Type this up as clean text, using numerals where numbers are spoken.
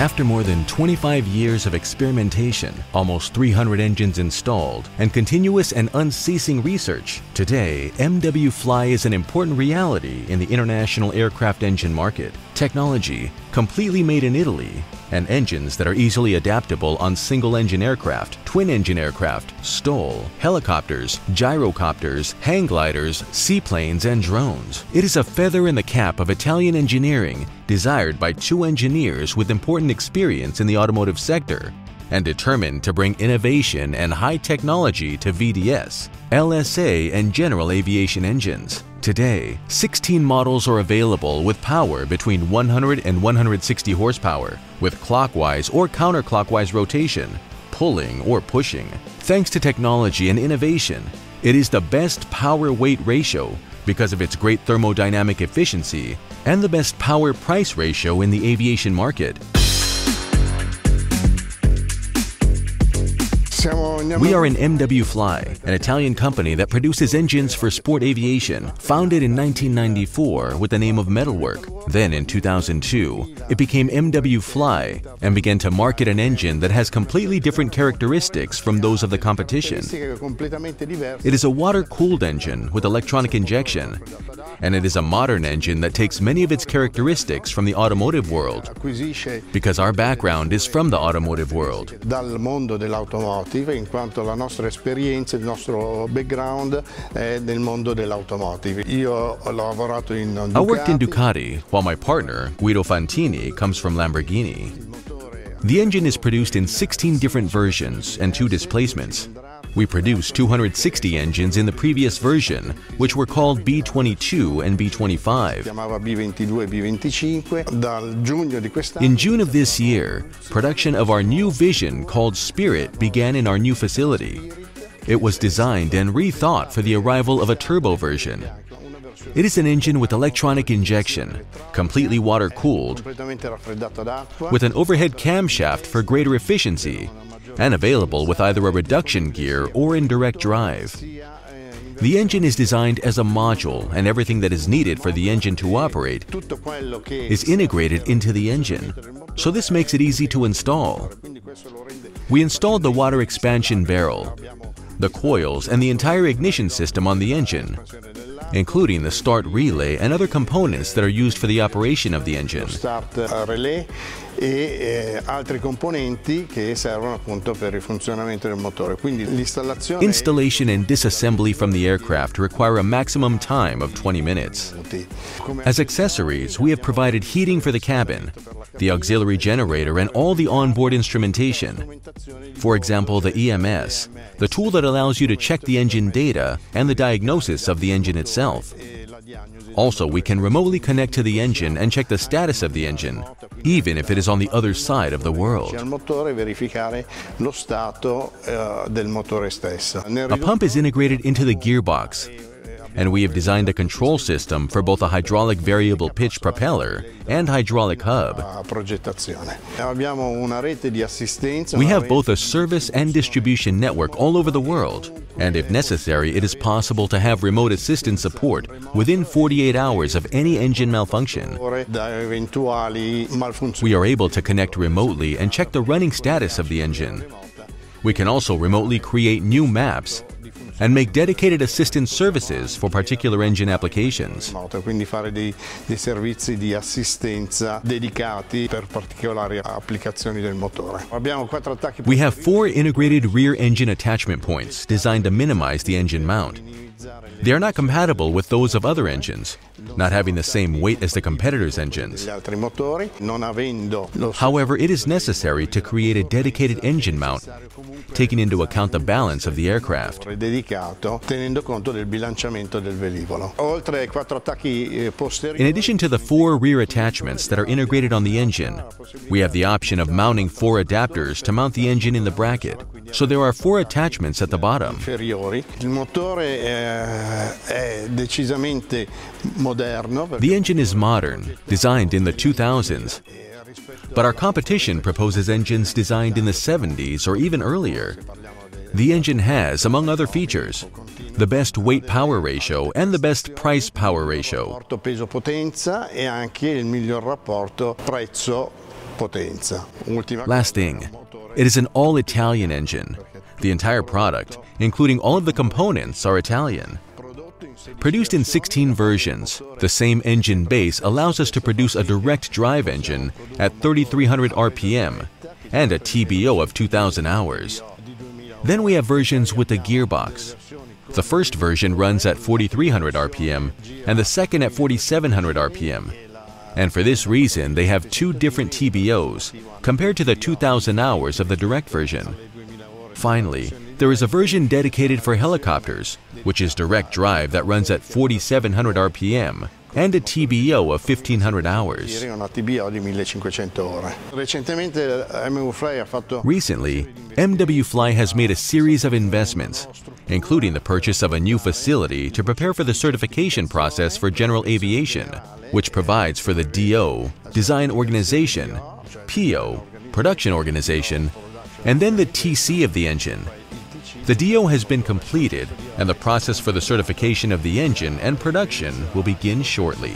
After more than 25 years of experimentation, almost 300 engines installed, and continuous and unceasing research, today MWfly is an important reality in the international aircraft engine market. Technology completely made in Italy, and engines that are easily adaptable on single-engine aircraft, twin-engine aircraft, STOL, helicopters, gyrocopters, hang gliders, seaplanes, and drones. It is a feather in the cap of Italian engineering, desired by two engineers with important experience in the automotive sector and determined to bring innovation and high technology to VDS, LSA, and general aviation engines. Today, 16 models are available with power between 100 and 160 horsepower, with clockwise or counterclockwise rotation, pulling or pushing. Thanks to technology and innovation, it is the best power-weight ratio because of its great thermodynamic efficiency and the best power-price ratio in the aviation market. We are in MWfly, an Italian company that produces engines for sport aviation, founded in 1994 with the name of MetalWork. Then in 2002, it became MWfly and began to market an engine that has completely different characteristics from those of the competition. It is a water-cooled engine with electronic injection, and it is a modern engine that takes many of its characteristics from the automotive world, because our background is from the automotive world. In quanto la nostra esperienza, il nostro background è nel mondo dell'automotive. Io ho lavorato in Ducati. I worked in Ducati, while my partner, Guido Fantini, comes from Lamborghini. The engine is produced in 16 different versions and 2 displacements. We produced 260 engines in the previous version, which were called B22 and B25. In June of this year, production of our new vision called SPIRIT began in our new facility. It was designed and rethought for the arrival of a turbo version. It is an engine with electronic injection, completely water-cooled, with an overhead camshaft for greater efficiency, and available with either a reduction gear or indirect drive. The engine is designed as a module, and everything that is needed for the engine to operate is integrated into the engine, so this makes it easy to install. We installed the water expansion barrel, the coils, and the entire ignition system on the engine, including the start relay and other components that are used for the operation of the engine. Installation and disassembly from the aircraft require a maximum time of 20 minutes. As accessories, we have provided heating for the cabin, the auxiliary generator, and all the onboard instrumentation. For example, the EMS, the tool that allows you to check the engine data and the diagnosis of the engine itself. Also, we can remotely connect to the engine and check the status of the engine, even if it is on the other side of the world. A pump is integrated into the gearbox, and we have designed a control system for both a hydraulic variable pitch propeller and hydraulic hub. We have both a service and distribution network all over the world, and if necessary, it is possible to have remote assistance support within 48 hours of any engine malfunction. We are able to connect remotely and check the running status of the engine. We can also remotely create new maps and make dedicated assistance services for particular engine applications. We have 4 integrated rear engine attachment points designed to minimize the engine mount. They are not compatible with those of other engines, not having the same weight as the competitors' engines. However, it is necessary to create a dedicated engine mount, taking into account the balance of the aircraft. In addition to the 4 rear attachments that are integrated on the engine, we have the option of mounting 4 adapters to mount the engine in the bracket, so there are 4 attachments at the bottom. The engine is modern, designed in the 2000s, but our competition proposes engines designed in the 70s or even earlier. The engine has, among other features, the best weight-power ratio and the best price-power ratio. Last thing, it is an all-Italian engine. The entire product, including all of the components, are Italian. Produced in 16 versions, the same engine base allows us to produce a direct drive engine at 3,300 RPM and a TBO of 2,000 hours. Then we have versions with a gearbox. The first version runs at 4,300 RPM and the second at 4,700 RPM. And for this reason, they have two different TBOs compared to the 2,000 hours of the direct version. Finally, there is a version dedicated for helicopters, which is direct drive that runs at 4,700 RPM and a TBO of 1,500 hours. Recently, MWfly has made a series of investments, including the purchase of a new facility to prepare for the certification process for general aviation, which provides for the DO, design organization, PO, production organization, and then the TC of the engine. The DO has been completed, and the process for the certification of the engine and production will begin shortly.